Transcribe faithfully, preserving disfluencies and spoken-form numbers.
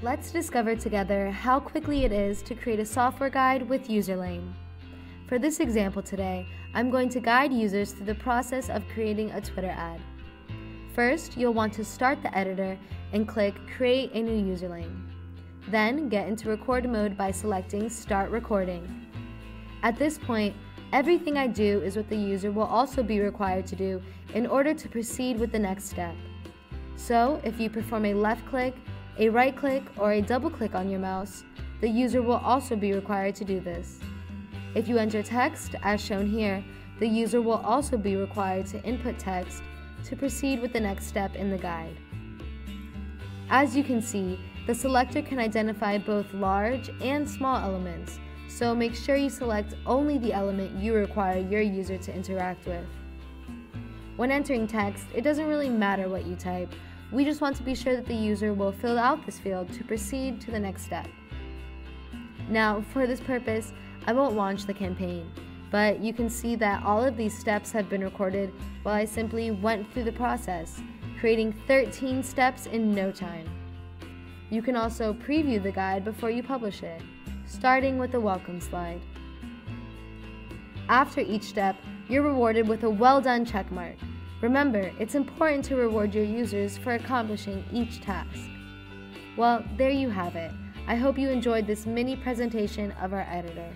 Let's discover together how quickly it is to create a software guide with Userlane. For this example today, I'm going to guide users through the process of creating a Twitter ad. First, you'll want to start the editor and click Create a new Userlane. Then get into record mode by selecting Start Recording. At this point, everything I do is what the user will also be required to do in order to proceed with the next step. So, if you perform a left click, a right click, or a double click on your mouse, the user will also be required to do this. If you enter text, as shown here, the user will also be required to input text to proceed with the next step in the guide. As you can see, the selector can identify both large and small elements, so make sure you select only the element you require your user to interact with. When entering text, it doesn't really matter what you type. We just want to be sure that the user will fill out this field to proceed to the next step. Now, for this purpose, I won't launch the campaign, but you can see that all of these steps have been recorded while I simply went through the process, creating thirteen steps in no time. You can also preview the guide before you publish it, starting with the welcome slide. After each step, you're rewarded with a well done checkmark. Remember, it's important to reward your users for accomplishing each task. Well, there you have it. I hope you enjoyed this mini presentation of our editor.